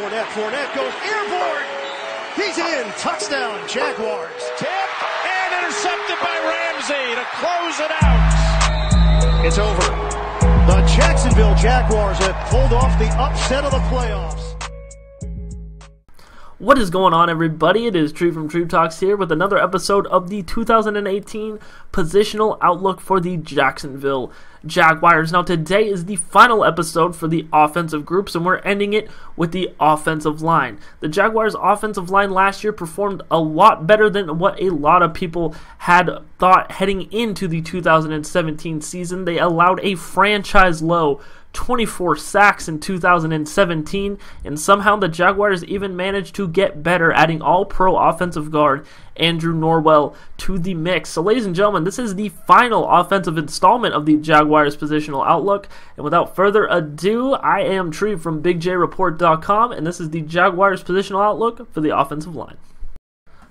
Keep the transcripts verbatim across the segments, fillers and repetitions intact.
Fournette. Fournette goes airborne. He's in. Touchdown, Jaguars. Tipped and intercepted by Ramsey to close it out. It's over. The Jacksonville Jaguars have pulled off the upset of the playoffs. What is going on, everybody? It is Treeb from Treeb Talks here with another episode of the two thousand eighteen Positional Outlook for the Jacksonville Jaguars. Now, today is the final episode for the offensive groups, and we're ending it with the offensive line. The Jaguars' offensive line last year performed a lot better than what a lot of people had thought heading into the two thousand seventeen season. They allowed a franchise-low twenty-four sacks in two thousand seventeen, and somehow the Jaguars even managed to get better, adding all-pro offensive guard Andrew Norwell to the mix. So, ladies and gentlemen, this is the final offensive installment of the Jaguars Positional Outlook, and without further ado, I am Treeb from big j report dot com, and this is the Jaguars Positional Outlook for the offensive line.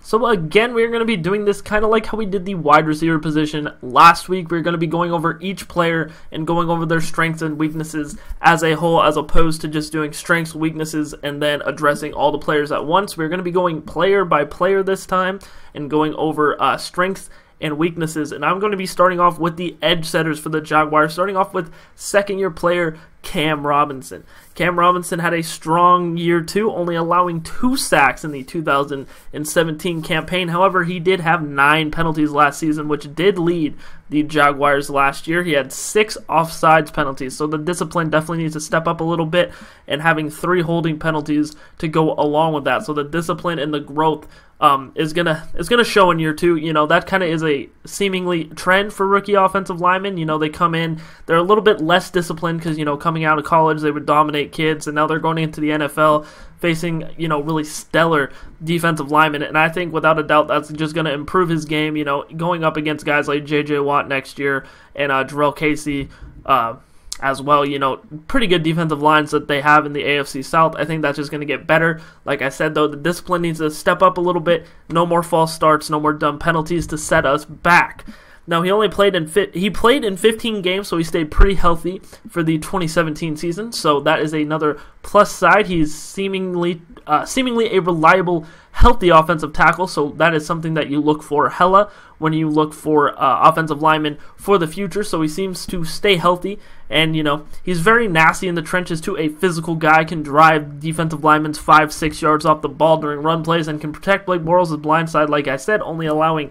So again, we're going to be doing this kind of like how we did the wide receiver position last week. We're going to be going over each player and going over their strengths and weaknesses as a whole, as opposed to just doing strengths, weaknesses, and then addressing all the players at once. We're going to be going player by player this time and going over uh, strengths and weaknesses. And I'm going to be starting off with the edge setters for the Jaguars, starting off with second-year player Cam Robinson. Cam Robinson had a strong year too, only allowing two sacks in the two thousand seventeen campaign. However, he did have nine penalties last season, which did lead the Jaguars last year. He had six offsides penalties, so the discipline definitely needs to step up a little bit, and having three holding penalties to go along with that. So the discipline and the growth um, is gonna is gonna show in year two. You know, that kind of is a seemingly trend for rookie offensive linemen. You know, they come in, they're a little bit less disciplined because, you know, coming out of college, they would dominate kids, and now they're going into the N F L facing, you know, really stellar defensive linemen, and I think without a doubt that's just going to improve his game, you know, going up against guys like J J. Watt next year and uh, Jarrell Casey uh, as well. You know, pretty good defensive lines that they have in the A F C South. I think that's just going to get better. Like I said, though, the discipline needs to step up a little bit. No more false starts, no more dumb penalties to set us back. Now, he only played in fi- he played in fifteen games, so he stayed pretty healthy for the twenty seventeen season. So that is another plus side. He's seemingly uh, seemingly a reliable, healthy offensive tackle. So that is something that you look for hella when you look for uh, offensive linemen for the future. So he seems to stay healthy, and you know, he's very nasty in the trenches too. A physical guy, can drive defensive linemen's five, six yards off the ball during run plays, and can protect Blake Bortles' blind side. Like I said, only allowing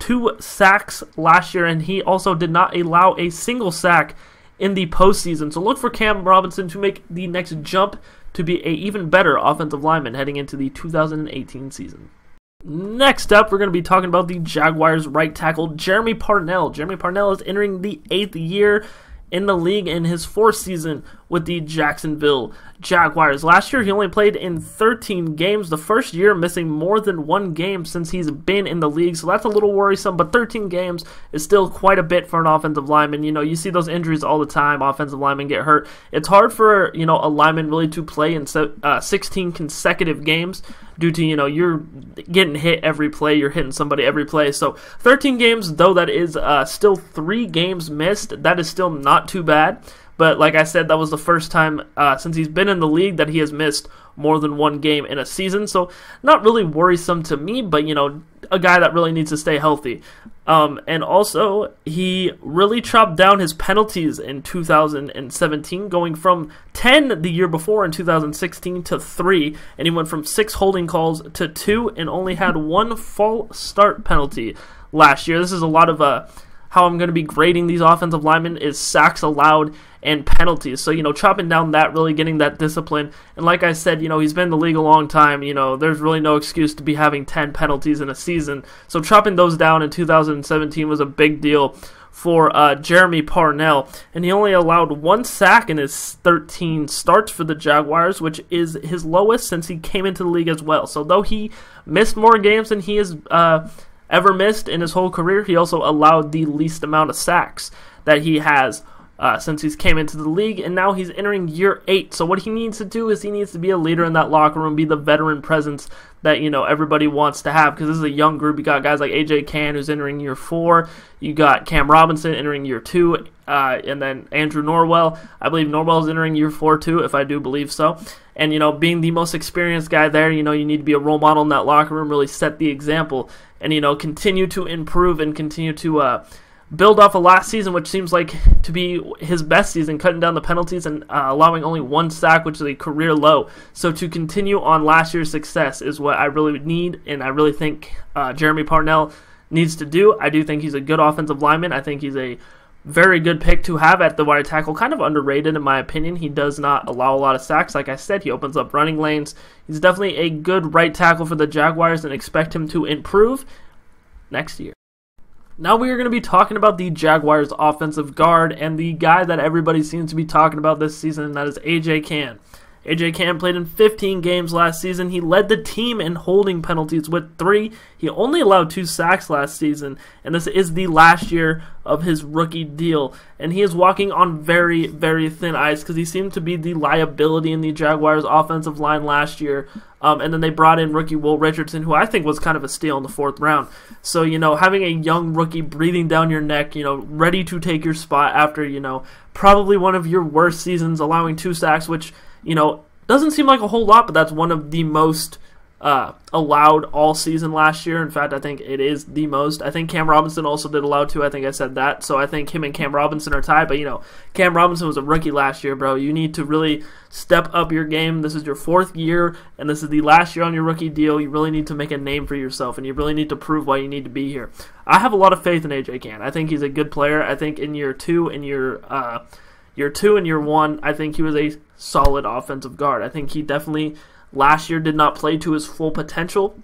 two sacks last year, and he also did not allow a single sack in the postseason. So look for Cam Robinson to make the next jump to be an even better offensive lineman heading into the two thousand eighteen season. Next up, we're going to be talking about the Jaguars right tackle, Jeremy Parnell. Jeremy Parnell is entering the eighth year in the league in his fourth season with the Jacksonville Jaguars. Last year, he only played in thirteen games, the first year missing more than one game since he's been in the league, so that's a little worrisome, but thirteen games is still quite a bit for an offensive lineman. You know, you see those injuries all the time, offensive linemen get hurt. It's hard for, you know, a lineman really to play in uh, sixteen consecutive games due to, you know, you're getting hit every play, you're hitting somebody every play, so thirteen games, though that is uh, still three games missed, that is still not too bad. But like I said, that was the first time uh, since he's been in the league that he has missed more than one game in a season. So not really worrisome to me, but, you know, a guy that really needs to stay healthy. Um, and also, he really chopped down his penalties in two thousand seventeen, going from ten the year before in two thousand sixteen to three. And he went from six holding calls to two and only had one false start penalty last year. This is a lot of... Uh, how I'm going to be grading these offensive linemen is sacks allowed and penalties. So, you know, chopping down that, really getting that discipline. And like I said, you know, he's been in the league a long time. You know, there's really no excuse to be having ten penalties in a season. So chopping those down in two thousand seventeen was a big deal for uh, Jeremy Parnell. And he only allowed one sack in his thirteen starts for the Jaguars, which is his lowest since he came into the league as well. So though he missed more games than he is... Uh, ever missed in his whole career, he also allowed the least amount of sacks that he has uh, since he's came into the league, and now he's entering year eight. So what he needs to do is he needs to be a leader in that locker room, be the veteran presence that, you know, everybody wants to have, because this is a young group. You got guys like A J. Cann, who's entering year four. You got Cam Robinson entering year two, uh, and then Andrew Norwell. I believe Norwell is entering year four too, if I do believe so. And, you know, being the most experienced guy there, you know, you need to be a role model in that locker room, really set the example, and, you know, continue to improve and continue to uh, build off of last season, which seems like to be his best season, cutting down the penalties and uh, allowing only one sack, which is a career low. So to continue on last year's success is what I really need, and I really think uh, Jeremy Parnell needs to do. I do think he's a good offensive lineman. I think he's a very good pick to have at the wide tackle, kind of underrated in my opinion. He does not allow a lot of sacks. Like I said, he opens up running lanes. He's definitely a good right tackle for the Jaguars, and expect him to improve next year. Now we are going to be talking about the Jaguars offensive guard and the guy that everybody seems to be talking about this season, and that is A J. Cann. A J. Cann played in fifteen games last season. He led the team in holding penalties with three. He only allowed two sacks last season, and this is the last year of his rookie deal. And he is walking on very, very thin ice, because he seemed to be the liability in the Jaguars' offensive line last year. Um, and then they brought in rookie Will Richardson, who I think was kind of a steal in the fourth round. So, you know, having a young rookie breathing down your neck, you know, ready to take your spot after, you know, probably one of your worst seasons, allowing two sacks, which, you know, doesn't seem like a whole lot, but that's one of the most uh, allowed all season last year. In fact, I think it is the most. I think Cam Robinson also did allow two. I think I said that. So I think him and Cam Robinson are tied. But, you know, Cam Robinson was a rookie last year, bro. You need to really step up your game. This is your fourth year, and this is the last year on your rookie deal. You really need to make a name for yourself, and you really need to prove why you need to be here. I have a lot of faith in A J. Cann. I think he's a good player. I think in year two, in year, uh, year, two, and year one, I think he was a solid offensive guard. I think he definitely last year did not play to his full potential.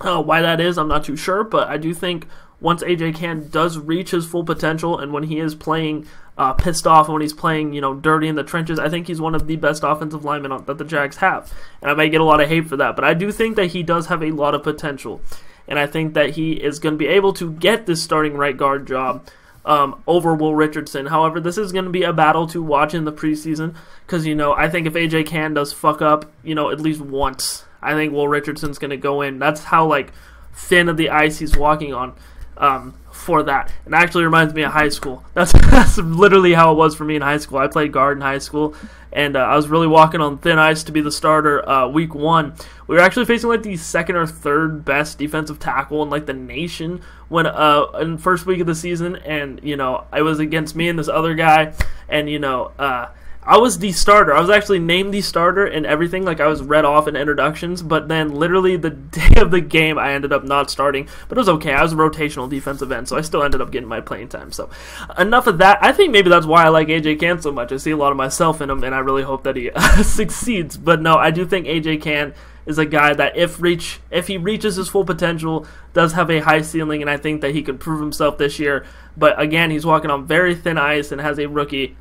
Uh, why that is, I'm not too sure, but I do think once A J. Cann does reach his full potential, and when he is playing uh, pissed off, and when he's playing, you know, dirty in the trenches, I think he's one of the best offensive linemen that the Jags have. And I may get a lot of hate for that, but I do think that he does have a lot of potential. And I think that he is going to be able to get this starting right guard job Um, over Will Richardson. However, this is going to be a battle to watch in the preseason, because, you know, I think if A J. Cann does fuck up, you know, at least once, I think Will Richardson's going to go in. That's how, like, thin of the ice he's walking on um, for that. And actually reminds me of high school. That's, that's literally how it was for me in high school. I played guard in high school, and uh, I was really walking on thin ice to be the starter uh, week one. We were actually facing, like, the second or third best defensive tackle in, like, the nation when uh, in the first week of the season. And, you know, it was against me and this other guy. And, you know, uh, I was the starter. I was actually named the starter and everything. Like, I was read off in introductions. But then literally the day of the game, I ended up not starting. But it was okay. I was a rotational defensive end, so I still ended up getting my playing time. So enough of that. I think maybe that's why I like A J. Cann so much. I see a lot of myself in him, and I really hope that he uh, succeeds. But, no, I do think A J. Cann is a guy that if reach if he reaches his full potential, does have a high ceiling, and I think that he could prove himself this year. But again, he's walking on very thin ice and has a rookie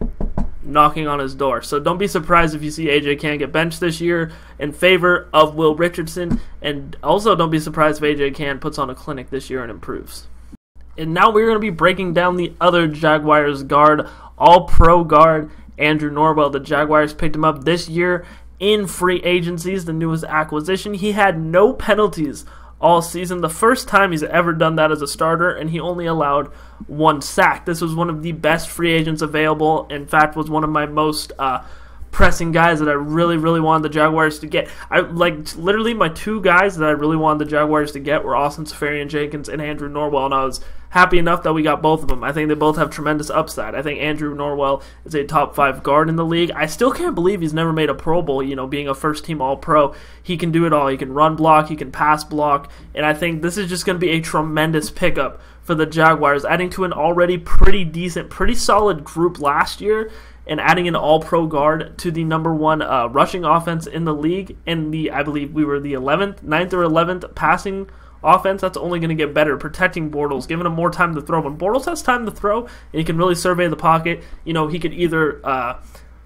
knocking on his door. So don't be surprised if you see A J. Cann get benched this year in favor of Will Richardson, and also don't be surprised if A J. Cann puts on a clinic this year and improves. And now we're going to be breaking down the other Jaguars guard, all-pro guard Andrew Norwell. The Jaguars picked him up this year in free agencies, the newest acquisition. He had no penalties all season, the first time he's ever done that as a starter, and he only allowed one sack. This was one of the best free agents available. In fact, was one of my most uh, pressing guys that I really, really wanted the Jaguars to get. I like literally my two guys that I really wanted the Jaguars to get were Austin Safarian Jenkins and Andrew Norwell, and I was happy enough that we got both of them. I think they both have tremendous upside. I think Andrew Norwell is a top five guard in the league. I still can't believe he's never made a Pro Bowl, you know, being a first-team All-Pro. He can do it all. He can run block. He can pass block. And I think this is just going to be a tremendous pickup for the Jaguars, adding to an already pretty decent, pretty solid group last year, and adding an all-pro guard to the number one uh, rushing offense in the league. And the I believe we were the eleventh, ninth or eleventh passing offense. That's only going to get better, protecting Bortles, giving him more time to throw. When Bortles has time to throw and he can really survey the pocket, you know, he could either uh,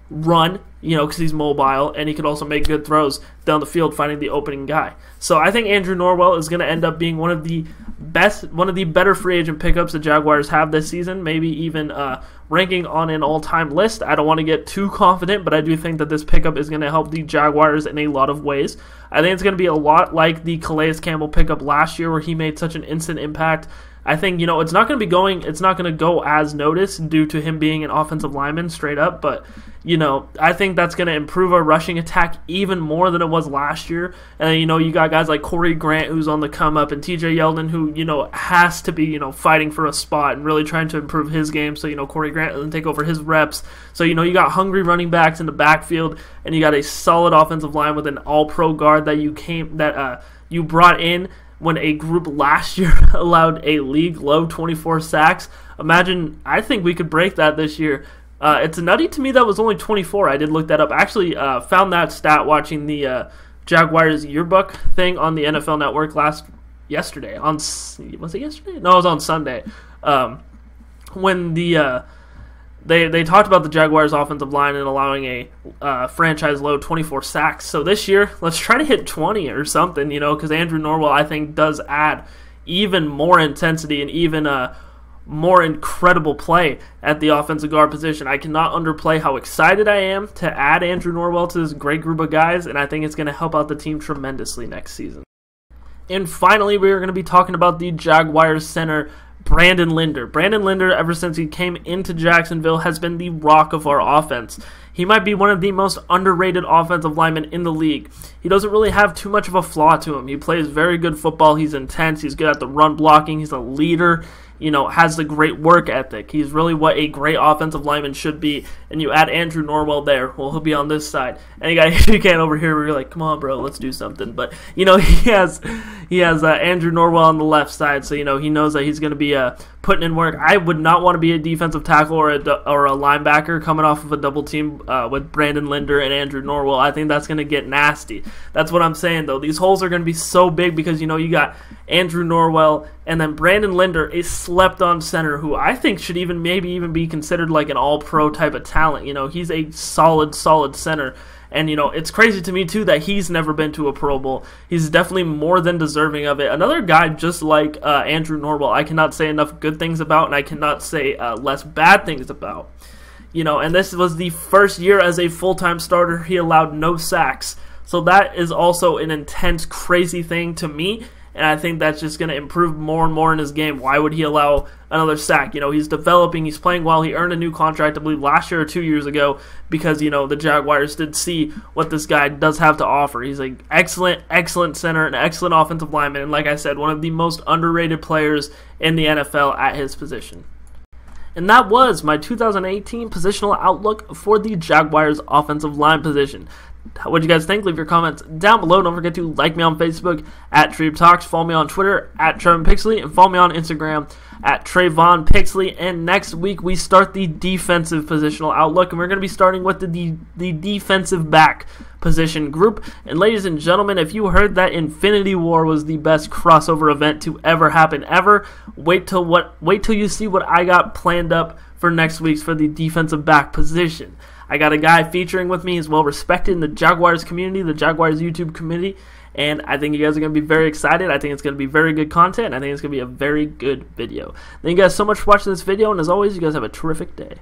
run, you know, because he's mobile, and he could also make good throws down the field, finding the opening guy. So I think Andrew Norwell is going to end up being one of the best, one of the better free agent pickups the Jaguars have this season, maybe even uh, ranking on an all-time list. I don't want to get too confident, but I do think that this pickup is going to help the Jaguars in a lot of ways. I think it's going to be a lot like the Calais Campbell pickup last year where he made such an instant impact. I think, you know, it's not going to be going, it's not going to go as noticed due to him being an offensive lineman straight up, but, you know, I think that's going to improve our rushing attack even more than it was last year. And, you know, you got guys like Corey Grant who's on the come up and T J Yeldon who, you know, has to be, you know, fighting for a spot and really trying to improve his game. So, you know, Corey Grant doesn't take over his reps. So, you know, you got hungry running backs in the backfield and you got a solid offensive line with an all-pro guard that you came, that uh, you brought in when a group last year allowed a league-low twenty-four sacks. Imagine, I think we could break that this year. Uh, it's nutty to me that was only twenty-four. I did look that up. I actually uh, found that stat watching the uh, Jaguars yearbook thing on the N F L Network last yesterday. On Was it yesterday? No, it was on Sunday. Um, when the... Uh, They they talked about the Jaguars' offensive line and allowing a uh, franchise-low twenty-four sacks. So this year, let's try to hit twenty or something, you know, because Andrew Norwell, I think, does add even more intensity and even uh, more incredible play at the offensive guard position. I cannot underplay how excited I am to add Andrew Norwell to this great group of guys, and I think it's going to help out the team tremendously next season. And finally, we are going to be talking about the Jaguars center, Brandon Linder. Brandon Linder, ever since he came into Jacksonville, has been the rock of our offense. He might be one of the most underrated offensive linemen in the league. He doesn't really have too much of a flaw to him. He plays very good football. He's intense. He's good at the run blocking. He's a leader. You know, has the great work ethic. He's really what a great offensive lineman should be. And you add Andrew Norwell there. Well, he'll be on this side. And you got A J. Cann over here where you're like, come on, bro, let's do something. But, you know, he has he has uh, Andrew Norwell on the left side. So, you know, he knows that he's going to be uh, putting in work. I would not want to be a defensive tackle or a, or a linebacker coming off of a double team uh, with Brandon Linder and Andrew Norwell. I think that's going to get nasty. That's what I'm saying, though. These holes are going to be so big because, you know, you got Andrew Norwell and then Brandon Linder is slept on center who I think should even maybe even be considered like an all-pro type of talent. You know, he's a solid, solid center. And, you know, it's crazy to me, too, that he's never been to a Pro Bowl. He's definitely more than deserving of it. Another guy just like uh, Andrew Norwell, I cannot say enough good things about, and I cannot say uh, less bad things about. You know, and this was the first year as a full-time starter. He allowed no sacks. So that is also an intense, crazy thing to me. And I think that's just going to improve more and more in his game. Why would he allow another sack? You know, he's developing, he's playing well. He earned a new contract, I believe, last year or two years ago because, you know, the Jaguars did see what this guy does have to offer. He's an excellent, excellent center, an excellent offensive lineman, and like I said, one of the most underrated players in the N F L at his position. And that was my two thousand eighteen positional outlook for the Jaguars offensive line position. What do you guys think? Leave your comments down below. Don't forget to like me on Facebook at Treeb Talks. Follow me on Twitter at Trevan Pixley. And follow me on Instagram at Trayvon Pixley. And next week we start the defensive positional outlook. And we're going to be starting with the, the, the defensive back position group. And ladies and gentlemen, if you heard that Infinity War was the best crossover event to ever happen ever, wait till what? Wait till you see what I got planned up for next week's for the defensive back position. I got a guy featuring with me. He's well respected in the Jaguars community, the Jaguars YouTube community, and I think you guys are going to be very excited. I think it's going to be very good content. I think it's going to be a very good video. Thank you guys so much for watching this video, and as always, you guys have a terrific day.